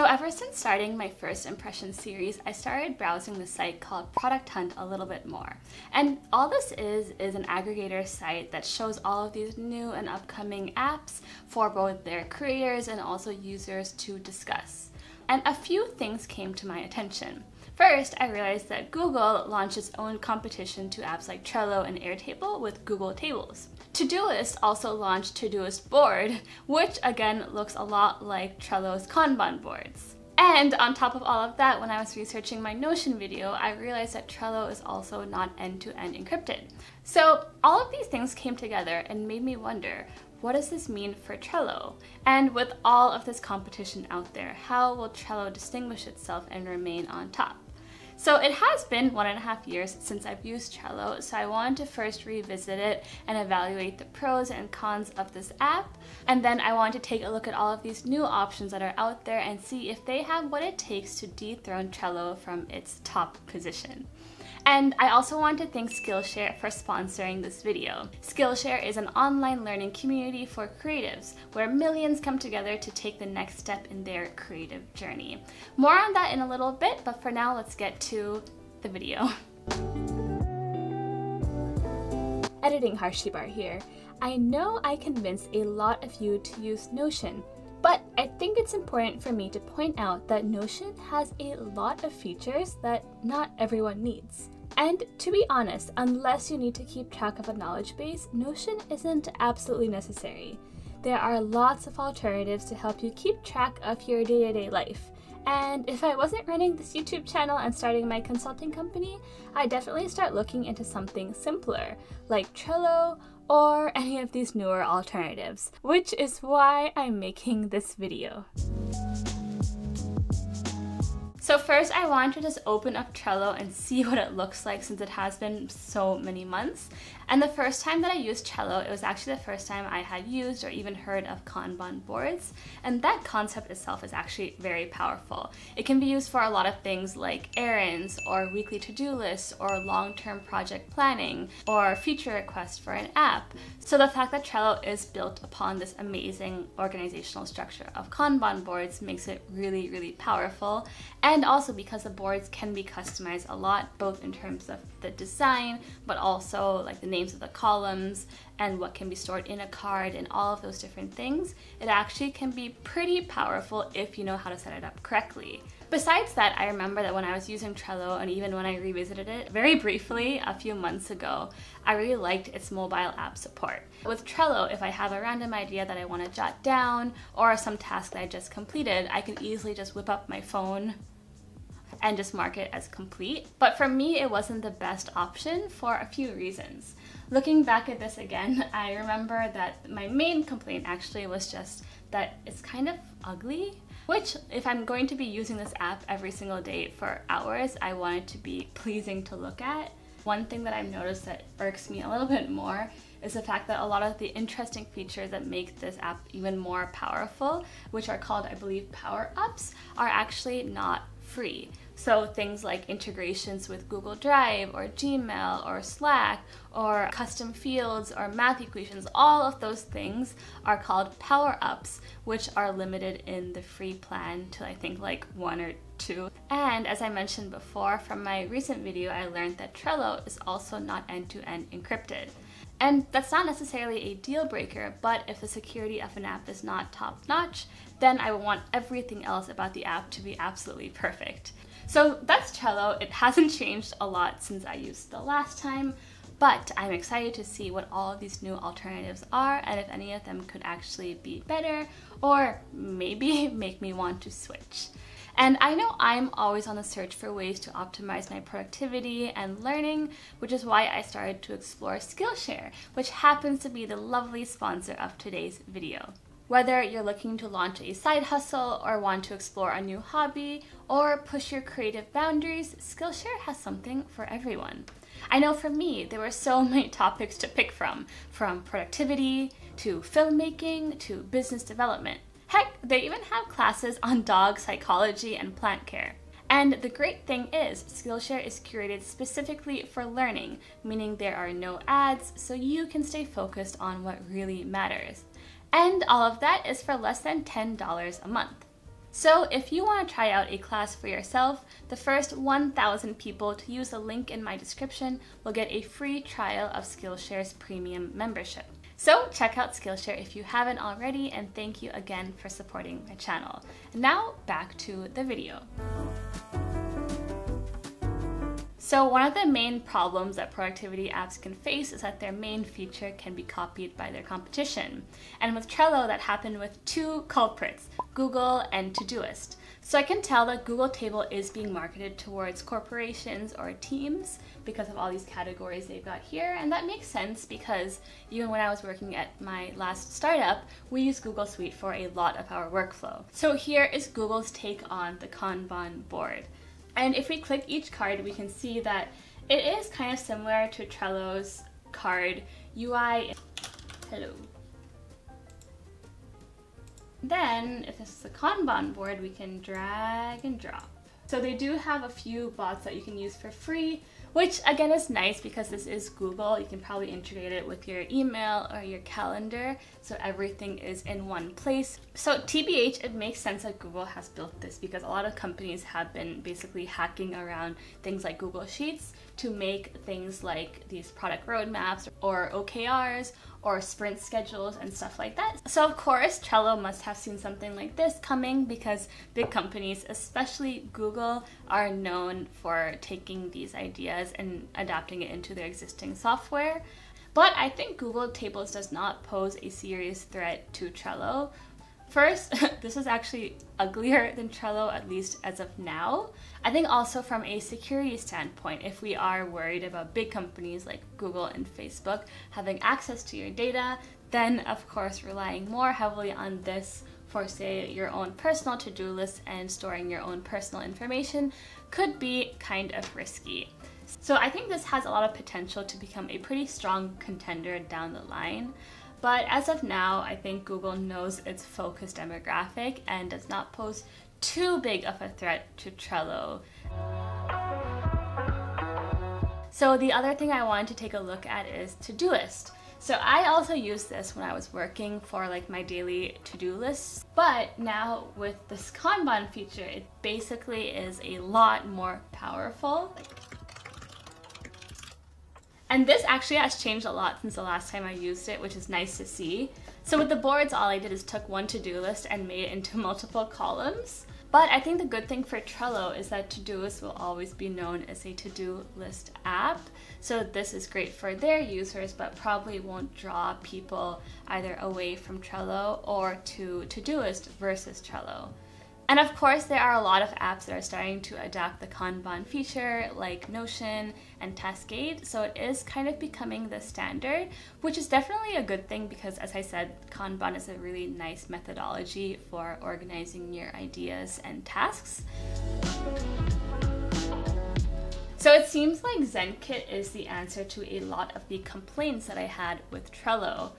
So ever since starting my first impression series, I started browsing the site called Product Hunt a little bit more. And all this is an aggregator site that shows all of these new and upcoming apps for both their creators and also users to discuss. And a few things came to my attention. First, I realized that Google launched its own competition to apps like Trello and Airtable with Google Tables. Todoist also launched Todoist Board, which again looks a lot like Trello's Kanban boards. And on top of all of that, when I was researching my Notion video, I realized that Trello is also not end-to-end encrypted. So all of these things came together and made me wonder, what does this mean for Trello? And with all of this competition out there, how will Trello distinguish itself and remain on top? So it has been 1.5 years since I've used Trello, so I wanted to first revisit it and evaluate the pros and cons of this app. And then I wanted to take a look at all of these new options that are out there and see if they have what it takes to dethrone Trello from its top position. And I also want to thank Skillshare for sponsoring this video. Skillshare is an online learning community for creatives where millions come together to take the next step in their creative journey. More on that in a little bit, but for now, let's get to the video. Editing Harshibar here. I know I convinced a lot of you to use Notion, but I think it's important for me to point out that Notion has a lot of features that not everyone needs. And to be honest, unless you need to keep track of a knowledge base, Notion isn't absolutely necessary. There are lots of alternatives to help you keep track of your day-to-day life. And if I wasn't running this YouTube channel and starting my consulting company, I'd definitely start looking into something simpler, like Trello, or any of these newer alternatives, which is why I'm making this video. So first, I wanted to just open up Trello and see what it looks like since it has been so many months. And the first time that I used Trello, it was actually the first time I had used or even heard of Kanban boards. And that concept itself is actually very powerful. It can be used for a lot of things like errands or weekly to-do lists or long-term project planning or feature requests for an app. So the fact that Trello is built upon this amazing organizational structure of Kanban boards makes it really, really powerful. And also because the boards can be customized a lot, both in terms of the design, but also like the names of the columns and what can be stored in a card and all of those different things. It actually can be pretty powerful if you know how to set it up correctly. Besides that, I remember that when I was using Trello and even when I revisited it very briefly a few months ago, I really liked its mobile app support. With Trello, if I have a random idea that I want to jot down or some task that I just completed, I can easily just whip up my phone and just mark it as complete. But for me, it wasn't the best option for a few reasons. Looking back at this again, I remember that my main complaint actually was just that it's kind of ugly, which if I'm going to be using this app every single day for hours, I want it to be pleasing to look at. One thing that I've noticed that irks me a little bit more is the fact that a lot of the interesting features that make this app even more powerful, which are called, I believe, power-ups, are actually not free. So things like integrations with Google Drive or Gmail or Slack or custom fields or math equations, all of those things are called power-ups, which are limited in the free plan to I think like 1 or 2. And as I mentioned before, from my recent video, I learned that Trello is also not end-to-end encrypted. And that's not necessarily a deal breaker, but if the security of an app is not top-notch, then I would want everything else about the app to be absolutely perfect. So that's Trello. It hasn't changed a lot since I used it the last time, but I'm excited to see what all of these new alternatives are and if any of them could actually be better or maybe make me want to switch. And I know I'm always on the search for ways to optimize my productivity and learning, which is why I started to explore Skillshare, which happens to be the lovely sponsor of today's video. Whether you're looking to launch a side hustle or want to explore a new hobby or push your creative boundaries, Skillshare has something for everyone. I know for me, there were so many topics to pick from productivity to filmmaking to business development. Heck, they even have classes on dog psychology and plant care. And the great thing is, Skillshare is curated specifically for learning, meaning there are no ads, so you can stay focused on what really matters. And all of that is for less than $10 a month. So if you want to try out a class for yourself, the first 1,000 people to use the link in my description will get a free trial of Skillshare's premium membership. So check out Skillshare if you haven't already, and thank you again for supporting my channel. Now back to the video. So one of the main problems that productivity apps can face is that their main feature can be copied by their competition. And with Trello, that happened with two culprits, Google and Todoist. So I can tell that Google Table is being marketed towards corporations or teams because of all these categories they've got here. And that makes sense because even when I was working at my last startup, we used Google Suite for a lot of our workflow. So here is Google's take on the Kanban board. And if we click each card, we can see that it is kind of similar to Trello's card UI. Hello. Then, if this is a Kanban board, we can drag and drop. So they do have a few bots that you can use for free, which again is nice because this is Google. You can probably integrate it with your email or your calendar, so everything is in one place. So TBH, it makes sense that Google has built this because a lot of companies have been basically hacking around things like Google Sheets to make things like these product roadmaps or OKRs or sprint schedules and stuff like that. So of course, Trello must have seen something like this coming because big companies, especially Google, are known for taking these ideas and adapting it into their existing software. But I think Google Tables does not pose a serious threat to Trello. First, this is actually uglier than Trello, at least as of now. I think also from a security standpoint, if we are worried about big companies like Google and Facebook having access to your data, then of course relying more heavily on this for, say, your own personal to-do list and storing your own personal information could be kind of risky. So I think this has a lot of potential to become a pretty strong contender down the line. But as of now, I think Google knows its focus demographic and does not pose too big of a threat to Trello. So the other thing I wanted to take a look at is Todoist. So I also used this when I was working for like my daily to-do lists, but now with this Kanban feature, it basically is a lot more powerful. And this actually has changed a lot since the last time I used it, which is nice to see. So with the boards, all I did is took one to-do list and made it into multiple columns. But I think the good thing for Trello is that Todoist will always be known as a to-do list app. So this is great for their users, but probably won't draw people either away from Trello or to Todoist versus Trello. And of course, there are a lot of apps that are starting to adapt the Kanban feature, like Notion and Taskade, so it is kind of becoming the standard, which is definitely a good thing because, as I said, Kanban is a really nice methodology for organizing your ideas and tasks. So it seems like Zenkit is the answer to a lot of the complaints that I had with Trello.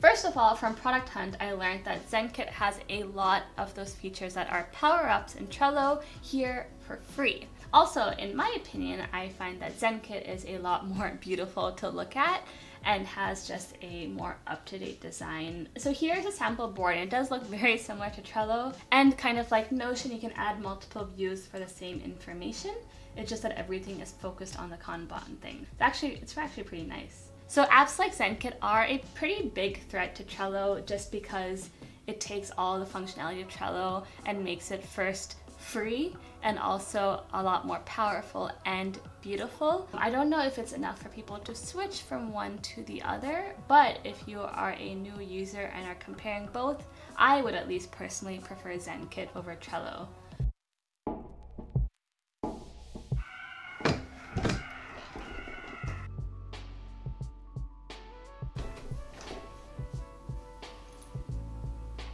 First of all, from Product Hunt, I learned that Zenkit has a lot of those features that are power-ups in Trello here for free. Also, in my opinion, I find that Zenkit is a lot more beautiful to look at and has just a more up-to-date design. So here's a sample board, and it does look very similar to Trello. And kind of like Notion, you can add multiple views for the same information. It's just that everything is focused on the Kanban thing. It's actually pretty nice. So apps like Zenkit are a pretty big threat to Trello just because it takes all the functionality of Trello and makes it first free and also a lot more powerful and beautiful. I don't know if it's enough for people to switch from one to the other, but if you are a new user and are comparing both, I would at least personally prefer Zenkit over Trello.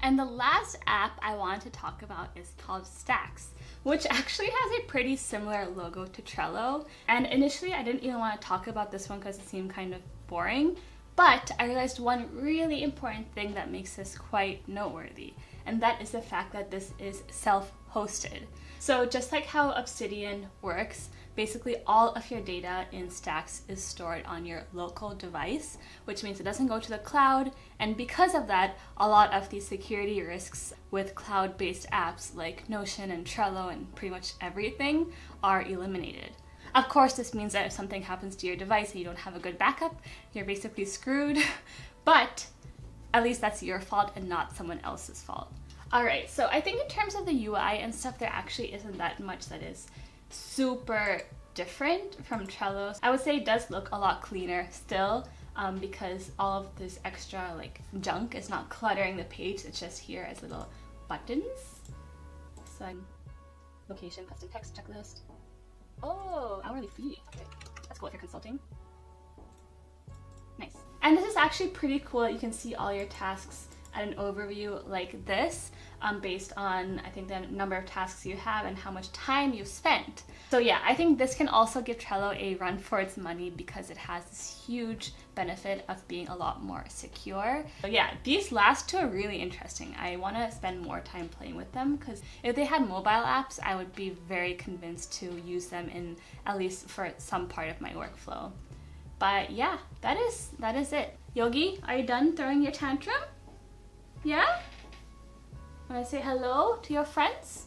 And the last app I want to talk about is called Stacks, which actually has a pretty similar logo to Trello. And initially, I didn't even want to talk about this one because it seemed kind of boring, but I realized one really important thing that makes this quite noteworthy, and that is the fact that this is self-hosted. So just like how Obsidian works, basically all of your data in Stacks is stored on your local device, which means it doesn't go to the cloud. And because of that, a lot of these security risks with cloud-based apps like Notion and Trello and pretty much everything are eliminated. Of course, this means that if something happens to your device and you don't have a good backup, you're basically screwed, but at least that's your fault and not someone else's fault. Alright, so I think in terms of the UI and stuff, there actually isn't that much that is super different from Trello. I would say it does look a lot cleaner still, because all of this extra like junk is not cluttering the page, it's just here as little buttons. So location, custom text, checklist. Oh, hourly fee. Okay. That's cool if you're consulting. Nice. And this is actually pretty cool. You can see all your tasks at an overview like this, based on, I think, the number of tasks you have and how much time you've spent. So yeah, I think this can also give Trello a run for its money because it has this huge benefit of being a lot more secure. So yeah, these last two are really interesting. I want to spend more time playing with them because if they had mobile apps, I would be very convinced to use them in at least for some part of my workflow. But yeah, that is it. Yogi, are you done throwing your tantrum? Yeah? Wanna say hello to your friends?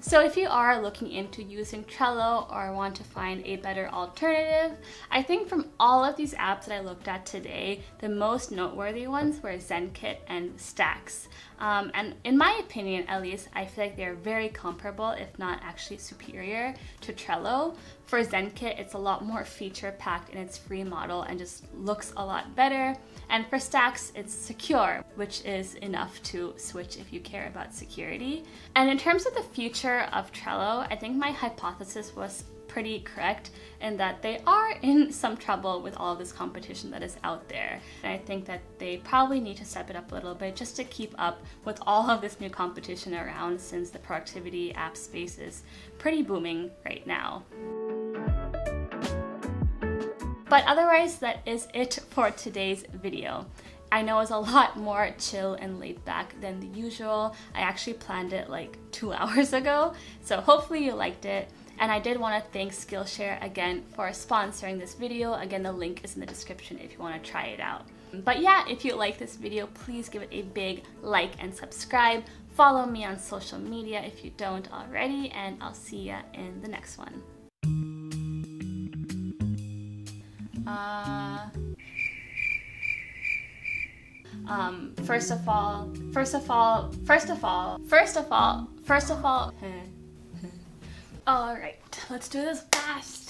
So if you are looking into using Trello or want to find a better alternative, I think from all of these apps that I looked at today, the most noteworthy ones were Zenkit and Stacks. And in my opinion, at least, I feel like they're very comparable, if not actually superior to Trello. For Zenkit, it's a lot more feature-packed in its free model and just looks a lot better. And for Stacks, it's secure, which is enough to switch if you care about security. And in terms of the future of Trello, I think my hypothesis was pretty correct in that they are in some trouble with all this competition that is out there. And I think that they probably need to step it up a little bit just to keep up with all of this new competition around, since the productivity app space is pretty booming right now. But otherwise, that is it for today's video. I know it's a lot more chill and laid back than the usual. I actually planned it like 2 hours ago, so hopefully you liked it. And I did want to thank Skillshare again for sponsoring this video. Again, the link is in the description if you want to try it out. But yeah, if you like this video, please give it a big like and subscribe. Follow me on social media if you don't already, and I'll see ya in the next one. First of all, all right, let's do this fast.